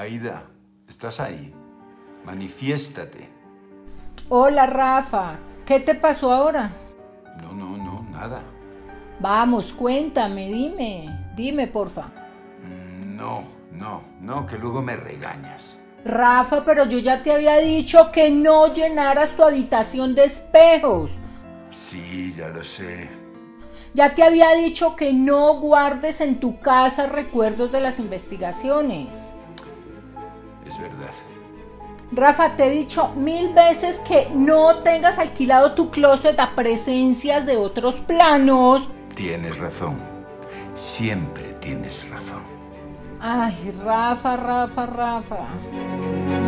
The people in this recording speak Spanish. Ayda, ¿estás ahí? Manifiéstate. Hola, Rafa. ¿Qué te pasó ahora? No, nada. Vamos, cuéntame, dime, porfa. No, que luego me regañas. Rafa, pero yo ya te había dicho que no llenaras tu habitación de espejos. Sí, ya lo sé. Ya te había dicho que no guardes en tu casa recuerdos de las investigaciones. Es verdad. Rafa, te he dicho 1000 veces que no tengas alquilado tu closet a presencias de otros planos. Tienes razón. Siempre tienes razón. Ay, Rafa.